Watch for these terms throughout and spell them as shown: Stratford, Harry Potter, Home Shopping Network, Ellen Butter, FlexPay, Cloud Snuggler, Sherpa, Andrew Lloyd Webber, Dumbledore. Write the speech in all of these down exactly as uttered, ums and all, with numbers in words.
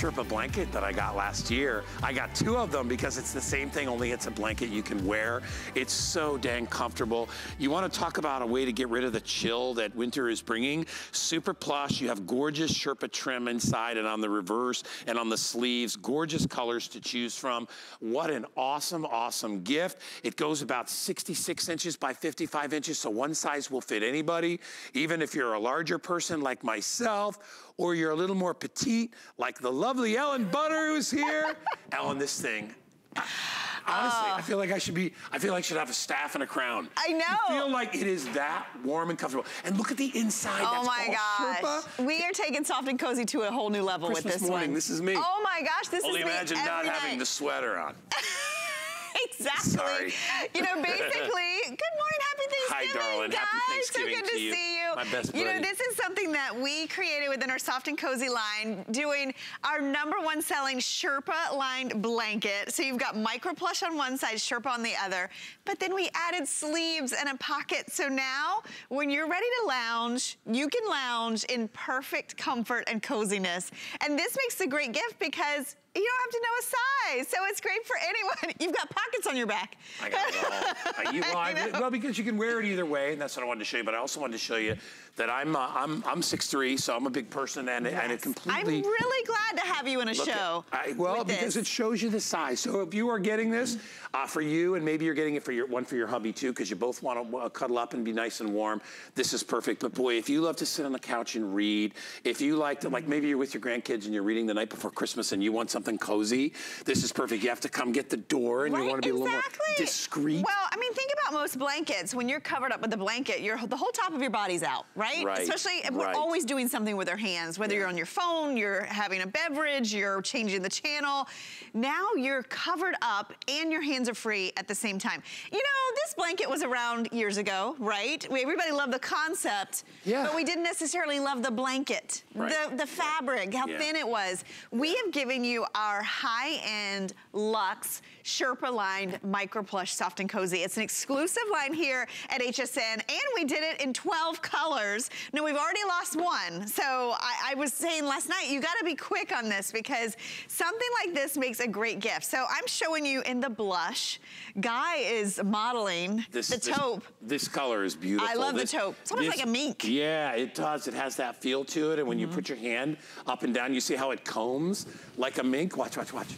Sherpa blanket that I got last year. I got two of them because it's the same thing, only it's a blanket you can wear. It's so dang comfortable. You want to talk about a way to get rid of the chill that winter is bringing? Super plush. You have gorgeous Sherpa trim inside and on the reverse and on the sleeves. Gorgeous colors to choose from. What an awesome, awesome gift. It goes about sixty-six inches by fifty-five inches, so one size will fit anybody, even if you're a larger person like myself, or you're a little more petite, like the lovely Ellen Butter who's here. Ellen, this thing, I, honestly, uh, I feel like I should be, I feel like I should have a staff and a crown. I know. I feel like it is that warm and comfortable. And look at the inside. Oh, that's my gosh. Sherpa. We are taking soft and cozy to a whole new level Christmas with this morning, one. This is me. Oh my gosh, this Only is me. Only imagine not night. having the sweater on. Exactly. Sorry. You know, basically, good morning, happy Thanksgiving. Hi, darling. Guys, happy Thanksgiving so good to, to you. see you. My best buddy. You know, this is something that we created within our Soft and Cozy line, doing our number one selling Sherpa lined blanket. So you've got micro plush on one side, Sherpa on the other, but then we added sleeves and a pocket. So now when you're ready to lounge, you can lounge in perfect comfort and coziness. And this makes a great gift because you don't have to know a size, so it's great for anyone. You've got pockets on your back. I got it all. You, well, I, you know? well, because you can wear it either way, and that's what I wanted to show you. But I also wanted to show you that I'm uh, I'm I'm six three, so I'm a big person, and yes. and it completely. I'm really glad to have you in a show. At, I, well, because this. it shows you the size. So if you are getting this uh, for you, and maybe you're getting it for your one for your hubby too, because you both want to uh, cuddle up and be nice and warm. This is perfect. But boy, if you love to sit on the couch and read, if you like to like maybe you're with your grandkids and you're reading the night before Christmas, and you want something. Something cozy. This is perfect. You have to come get the door, and right, you want to be exactly. a little more discreet. Well, I mean, think about most blankets. When you're covered up with a blanket, you're, the whole top of your body's out, right? right. Especially if right. we're always doing something with our hands, whether yeah. you're on your phone, you're having a beverage, you're changing the channel. Now you're covered up and your hands are free at the same time. You know, this blanket was around years ago, right? We, everybody loved the concept, yeah. but we didn't necessarily love the blanket, right. the, the fabric, how yeah. thin it was. We have given you our high-end luxe Sherpa lined micro plush soft and cozy. It's an exclusive line here at H S N, and we did it in twelve colors. Now we've already lost one, so I, I was saying last night, you gotta be quick on this because something like this makes a great gift. So I'm showing you in the blush. Guy is modeling this, the taupe. This, this color is beautiful. I love this, the taupe. It's almost this, like a mink. Yeah, it does. It has that feel to it, and when mm-hmm. you put your hand up and down, you see how it combs like a mink. Watch, watch, watch.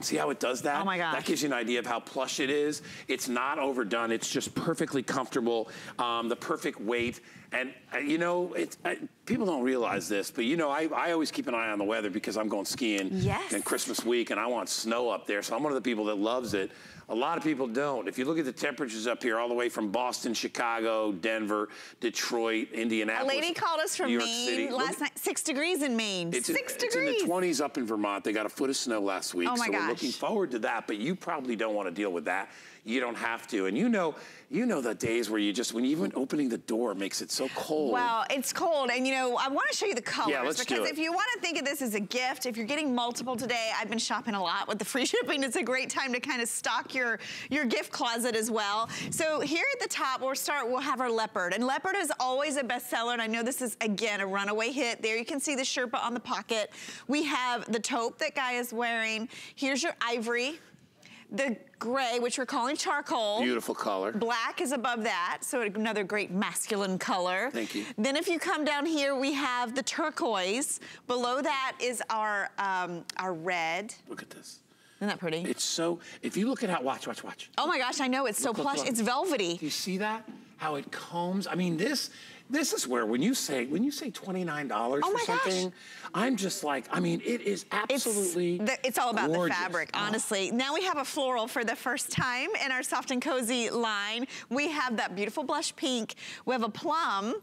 See how it does that? Oh my gosh. That gives you an idea of how plush it is. It's not overdone. It's just perfectly comfortable, um, the perfect weight. And, uh, you know, it's, uh, people don't realize this, but, you know, I, I always keep an eye on the weather because I'm going skiing yes. and Christmas week, and I want snow up there. So I'm one of the people that loves it. A lot of people don't. If you look at the temperatures up here, all the way from Boston, Chicago, Denver, Detroit, Indianapolis, a lady called us from New York Maine City. last night. Six degrees in Maine. It's six in, degrees. It's in the twenties up in Vermont. They got a foot of snow last week. Oh my so gosh. We're looking forward to that, but you probably don't want to deal with that. You don't have to. And you know, you know the days where you just, when even opening the door makes it so cold. Well, it's cold. And you know, I want to show you the colors. Yeah, let's because do it. If you want to think of this as a gift, if you're getting multiple today, I've been shopping a lot with the free shipping. It's a great time to kind of stock your, your gift closet as well. So here at the top, we'll start, we'll have our leopard. And leopard is always a bestseller. And I know this is, again, a runaway hit. There you can see the Sherpa on the pocket. We have the taupe that Guy is wearing. Here's your ivory. The gray, which we're calling charcoal. Beautiful color. Black is above that, so another great masculine color. Thank you. Then if you come down here, we have the turquoise. Below that is our um, our red. Look at this. Isn't that pretty? It's so, if you look at how, watch, watch, watch. Oh my gosh, I know, it's look, so look, plush, look. It's velvety. Do you see that? How it combs? I mean, this, This is where when you say when you say twenty-nine dollars oh for something, gosh. I'm just like, I mean, it is absolutely It's, the, it's all about gorgeous. the fabric, honestly. Oh. Now we have a floral for the first time in our Soft and Cozy line. We have that beautiful blush pink. We have a plum.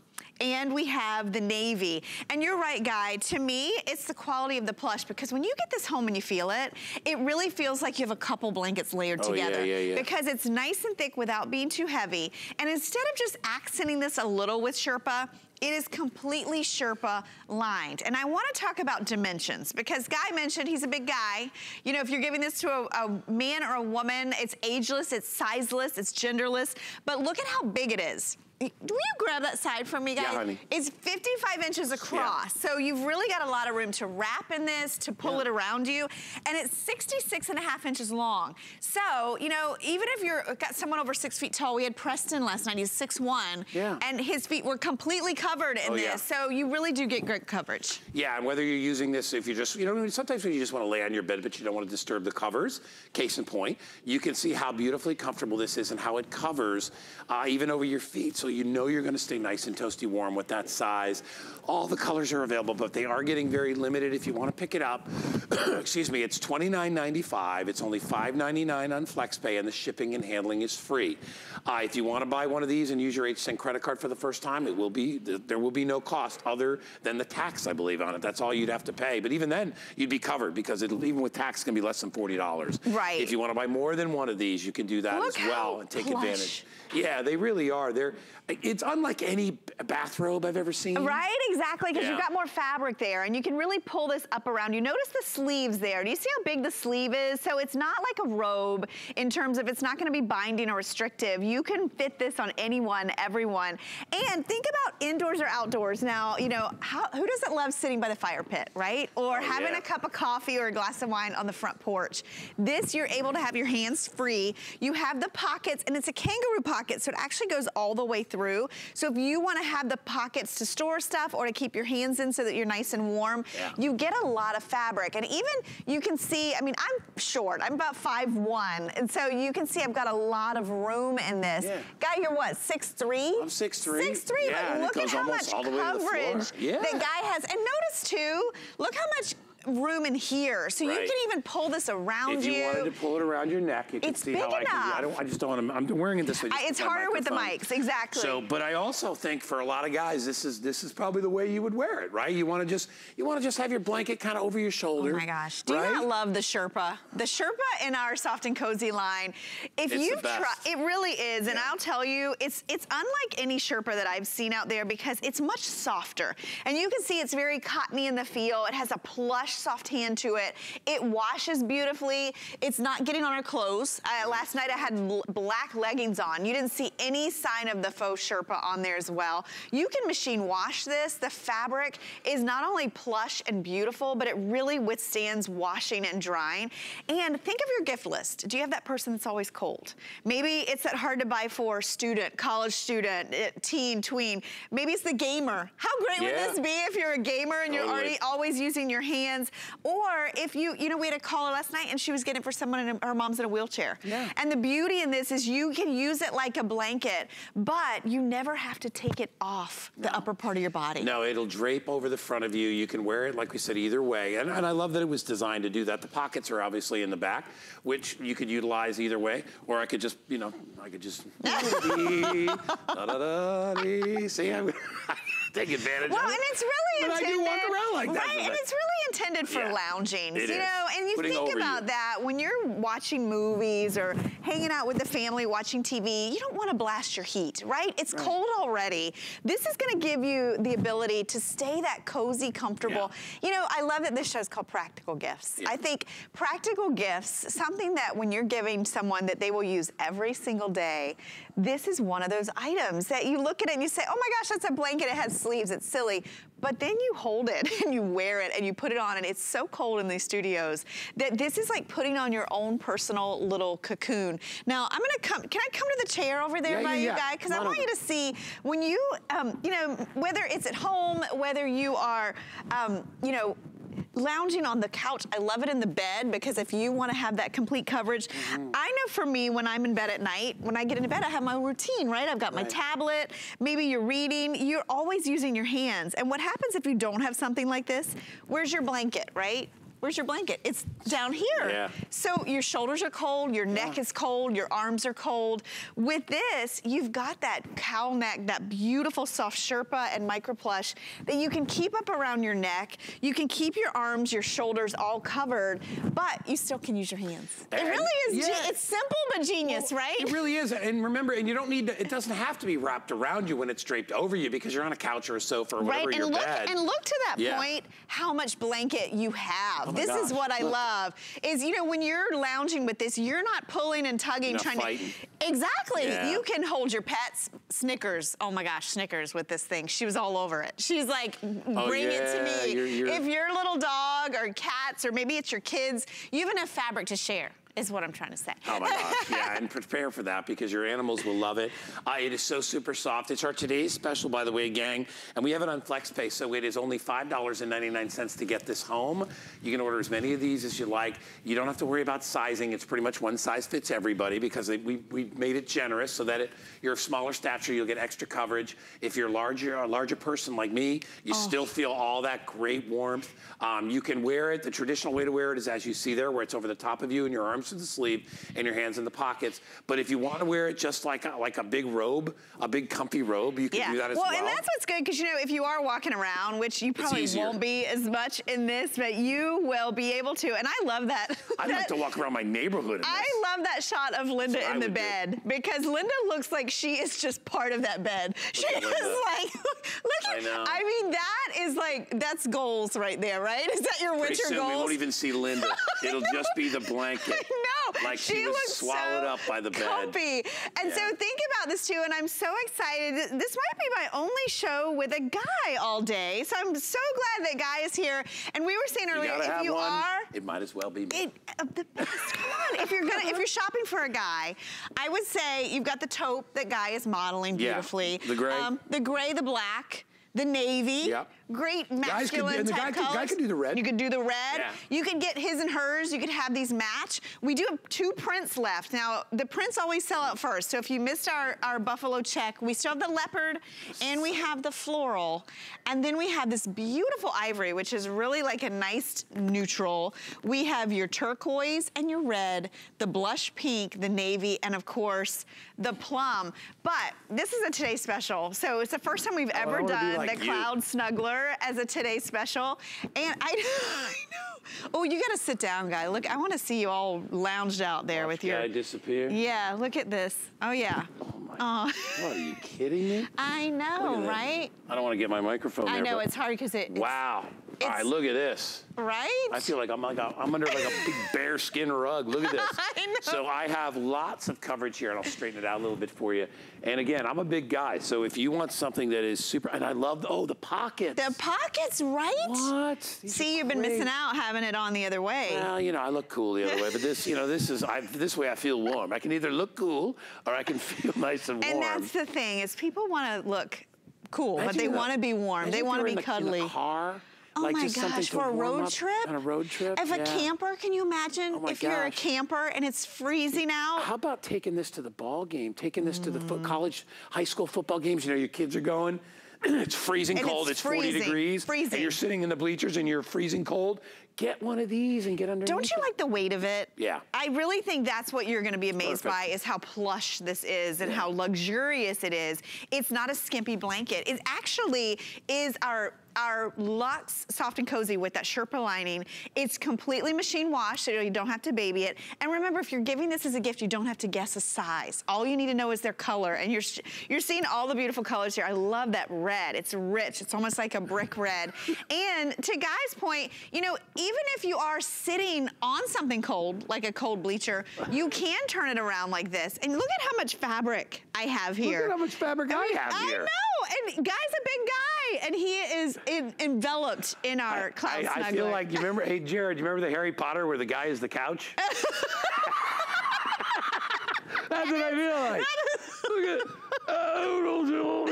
And we have the navy. And you're right, Guy, to me, it's the quality of the plush, because when you get this home and you feel it, it really feels like you have a couple blankets layered oh, together. Yeah, yeah, yeah. Because it's nice and thick without being too heavy. And instead of just accenting this a little with Sherpa, it is completely Sherpa lined. And I want to talk about dimensions, because Guy mentioned he's a big guy. You know, if you're giving this to a, a man or a woman, it's ageless, it's sizeless, it's genderless, but look at how big it is. Will you grab that side for me, guys? Yeah, honey. It's fifty-five inches across, yeah. So you've really got a lot of room to wrap in this, to pull yeah. it around you, and it's sixty-six and a half inches long. So, you know, even if you're got someone over six feet tall, we had Preston last night, he's six one, yeah. and his feet were completely covered in oh, this, yeah. so you really do get great coverage. Yeah, and whether you're using this, if you just, you know, sometimes when you just want to lay on your bed, but you don't want to disturb the covers, case in point, you can see how beautifully comfortable this is and how it covers uh, even over your feet. So you know you're gonna stay nice and toasty warm with that size. All the colors are available, but they are getting very limited. If you wanna pick it up, excuse me, it's twenty-nine ninety-five. It's only five ninety-nine on FlexPay, and the shipping and handling is free. Uh, if you wanna buy one of these and use your eight cent credit card for the first time, it will be, there will be no cost other than the tax, I believe, on it. That's all you'd have to pay. But even then, you'd be covered because it'll, even with tax, it's gonna be less than forty dollars. Right. If you wanna buy more than one of these, you can do that Look as well and take plush. advantage. Yeah, they really are. They're, it's unlike any bathrobe I've ever seen. Right, exactly, because yeah. you've got more fabric there, and you can really pull this up around you. Notice the sleeves there. Do you see how big the sleeve is? So it's not like a robe in terms of it's not gonna be binding or restrictive. You can fit this on anyone, everyone. And think about indoors or outdoors. Now, you know, how, who doesn't love sitting by the fire pit, right? Or oh, having yeah. a cup of coffee or a glass of wine on the front porch. This, you're able to have your hands free. You have the pockets, and it's a kangaroo pocket, so it actually goes all the way through. So if you wanna have the pockets to store stuff or to keep your hands in so that you're nice and warm, yeah. you get a lot of fabric. And even you can see, I mean, I'm short, I'm about five one. And so you can see I've got a lot of room in this. Yeah. Guy, you're what, six three? I'm six three. six three, yeah, but look at how much coverage yeah. that guy has. And notice too, look how much room in here, so right. you can even pull this around you. If you, you wanted to pull it around your neck, you can it's see big how enough. I can do. I don't. I just don't want to. I'm wearing it this way. I, it's harder with the mics, exactly. So, but I also think for a lot of guys, this is this is probably the way you would wear it, right? You want to just you want to just have your blanket kind of over your shoulder. Oh my gosh! Do right? you not love the Sherpa? The Sherpa in our soft and cozy line. If you try, it really is, yeah. and I'll tell you, it's it's unlike any Sherpa that I've seen out there because it's much softer, and you can see it's very cottony in the feel. It has a plush, soft hand to it. It washes beautifully. It's not getting on our clothes. Uh, last night I had bl black leggings on. You didn't see any sign of the faux Sherpa on there as well. You can machine wash this. The fabric is not only plush and beautiful, but it really withstands washing and drying. And think of your gift list. Do you have that person that's always cold? Maybe it's that hard to buy for student, college student, teen, tween. Maybe it's the gamer. How great yeah. would this be if you're a gamer and you're always. already always using your hands? Or if you, you know, we had a caller last night and she was getting it for someone and her mom's in a wheelchair. Yeah. And the beauty in this is you can use it like a blanket, but you never have to take it off the no. upper part of your body. No, it'll drape over the front of you. You can wear it, like we said, either way. And, and I love that it was designed to do that. The pockets are obviously in the back, which you could utilize either way, or I could just, you know, I could just... See, I'm... Take advantage well, of it. Well, and it's really but intended. But I do walk around like that. Right, and it's really intended for yeah, lounging. You is. know, and you Putting think about you. that when you're watching movies or hanging out with the family watching T V, you don't want to blast your heat, right? It's right. cold already. This is going to give you the ability to stay that cozy, comfortable. Yeah. You know, I love that this show's called Practical Gifts. Yeah. I think practical gifts, something that when you're giving someone that they will use every single day, this is one of those items that you look at it and you say, oh my gosh, that's a blanket. It has sleeves, it's silly. But then you hold it and you wear it and you put it on, and it's so cold in these studios that this is like putting on your own personal little cocoon. Now, I'm gonna come, can I come to the chair over there yeah, by yeah, you yeah. guys? Because I want you to see when you, um, you know, whether it's at home, whether you are, um, you know, lounging on the couch. I love it in the bed because if you want to have that complete coverage, mm-hmm. I know for me when I'm in bed at night, when I get into bed, I have my routine, right? I've got right. my tablet, maybe you're reading, you're always using your hands. And what happens if you don't have something like this? Where's your blanket, right? Where's your blanket? It's down here. Yeah. So your shoulders are cold, your neck yeah. is cold, your arms are cold. With this, you've got that cowl neck, that beautiful soft Sherpa and micro plush that you can keep up around your neck. You can keep your arms, your shoulders all covered, but you still can use your hands. And it really is, yeah. it's simple but genius, well, right? It really is, and remember, and you don't need to, it doesn't have to be wrapped around you when it's draped over you because you're on a couch or a sofa or whatever right. and your look, bed. And look to that yeah. point, how much blanket you have. Oh this gosh. is what I Look. love is, you know, when you're lounging with this, you're not pulling and tugging, you're trying fighting. to, exactly. Yeah. You can hold your pets. Snickers. Oh my gosh, Snickers with this thing. She was all over it. She's like, oh, bring yeah. it to me. You're, you're... If your little dog or cats, or maybe it's your kids, you have enough fabric to share. Is what I'm trying to say. Oh my gosh, yeah, and prepare for that because your animals will love it. Uh, it is so super soft. It's our today's special, by the way, gang, and we have it on FlexPay, so it is only five ninety-nine to get this home. You can order as many of these as you like. You don't have to worry about sizing. It's pretty much one size fits everybody because they, we, we made it generous so that it, you're of smaller stature, you'll get extra coverage. If you're larger, a larger person like me, you oh. still feel all that great warmth. Um, you can wear it. The traditional way to wear it is as you see there, where it's over the top of you and your arms to the sleeve and your hands in the pockets. But if you want to wear it just like a, like a big robe, a big comfy robe, you can yeah. do that as well. Well, and that's what's good because, you know, if you are walking around, which you probably won't be as much in this, but you will be able to. And I love that. I'd like to walk around my neighborhood in this. I love that shot of Linda in the bed do. because Linda looks like she is just part of that bed. Look she is like, look at, I, know. I mean, that is like, that's goals right there, right? Is that your Pretty winter soon goals? We won't even see Linda. It'll just be the blanket. No, like she, she was looks swallowed so up by the bed. Comfy. And yeah. so think about this too, and I'm so excited. This might be my only show with a guy all day, so I'm so glad that guy is here. And we were saying earlier, you if you one, are, it might as well be me. It, uh, the best. Come on, if you're gonna, if you're shopping for a guy, I would say you've got the taupe that Guy is modeling beautifully. Yeah, the gray, um, the gray, the black. The navy, yep. great masculine could, and the type guy colors. Could, guy could do the red. You could do the red. Yeah. You could get his and hers. You could have these match. We do have two prints left. Now, the prints always sell out first. So if you missed our, our buffalo check, we still have the leopard and we have the floral. And then we have this beautiful ivory, which is really like a nice neutral. We have your turquoise and your red, the blush pink, the navy, and of course, the plum. But this is a Today Special. So it's the first time we've ever oh, done like the you. Cloud Snuggler as a Today Special. And I, I know. Oh, you gotta sit down, Guy. Look, I wanna see you all lounged out there Watch with your- guy disappear? Yeah, look at this. Oh, yeah. Oh, my oh. God. Are you kidding me? I know, right? I don't wanna get my microphone I there. I know, it's hard because it- Wow. It's, all right, look at this. Right? I feel like I'm like a, I'm under like a big bear skin rug. Look at this. I know. So I have lots of coverage here, and I'll straighten it out a little bit for you. And again, I'm a big guy, so if you want something that is super, and I love, oh, the pockets. The pockets, right? What? These See, you've great. been missing out having it on the other way. Well, you know, I look cool the other way, but this, you know, this is, I, this way I feel warm. I can either look cool or I can feel nice and warm. And that's the thing, is people want to look cool, imagine but they want to be warm. They want to be in cuddly. A, in a car. Oh like my just gosh, for a road trip? On a road trip? If yeah. a camper, can you imagine oh if gosh. you're a camper and it's freezing out? How about taking this to the ball game? Taking this mm. to the foot college, high school football games, you know, your kids are going. It's freezing and cold, it's, it's freezing, forty degrees. Freezing. And you're sitting in the bleachers and you're freezing cold. Get one of these and get underneath. Don't you it. like the weight of it? Yeah. I really think that's what you're gonna be amazed Perfect. by is how plush this is and yeah. how luxurious it is. It's not a skimpy blanket. It actually is our our Luxe Soft and Cozy with that Sherpa lining. It's completely machine washed, so you don't have to baby it. And remember, if you're giving this as a gift, you don't have to guess a size. All you need to know is their color. And you're you're seeing all the beautiful colors here. I love that red. It's rich. It's almost like a brick red. And to Guy's point, you know, even if you are sitting on something cold, like a cold bleacher, you can turn it around like this. And look at how much fabric I have here. Look at how much fabric I, mean, I have I here. I know. And Guy's a big guy. And he is... In, enveloped in our I, cloud I, I feel like, you remember, hey Jared, you remember the Harry Potter where the guy is the couch? That's what I feel like. Look at, oh,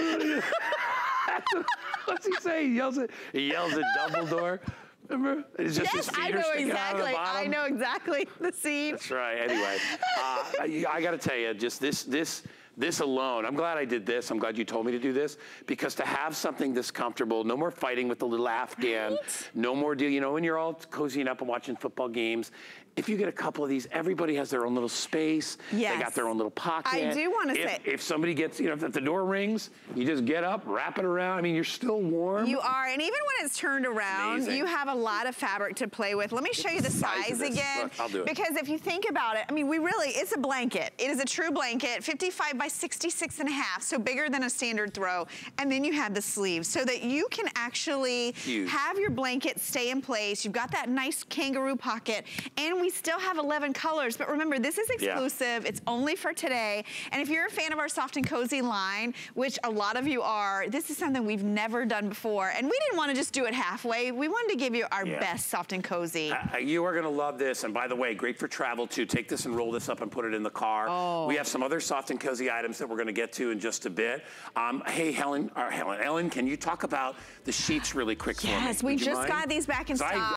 what's he saying? He yells at, he yells at Dumbledore. Remember? It's just yes, I know exactly. I know exactly the scene. That's right. Anyway, uh, I, I got to tell you, just this, this. This alone, I'm glad I did this. I'm glad you told me to do this because to have something this comfortable, no more fighting with the little Afghan, right? no more deal. You know, when you're all cozying up and watching football games, if you get a couple of these, everybody has their own little space. Yes. They got their own little pocket. I do want to say. If somebody gets, you know, if the door rings, you just get up, wrap it around. I mean, you're still warm. You are, and even when it's turned around, Amazing. you have a lot of fabric to play with. Let me show you the size, size again. Look, I'll do it. Because if you think about it, I mean, we really, it's a blanket. It is a true blanket, fifty-five by by sixty-six and a half, so bigger than a standard throw. And then you have the sleeves so that you can actually Huge. have your blanket stay in place. You've got that nice kangaroo pocket, and we still have eleven colors. But remember, this is exclusive. Yeah. It's only for today. And if you're a fan of our soft and cozy line, which a lot of you are, this is something we've never done before. And we didn't want to just do it halfway. We wanted to give you our yeah. best soft and cozy. Uh, you are going to love this. And by the way, great for travel too. Take this and roll this up and put it in the car. Oh. We have some other soft and cozy items that we're going to get to in just a bit. Um, hey, Helen, or Helen, Ellen, can you talk about the sheets really quick yes, for me? Yes, we just mind? got these back in stock.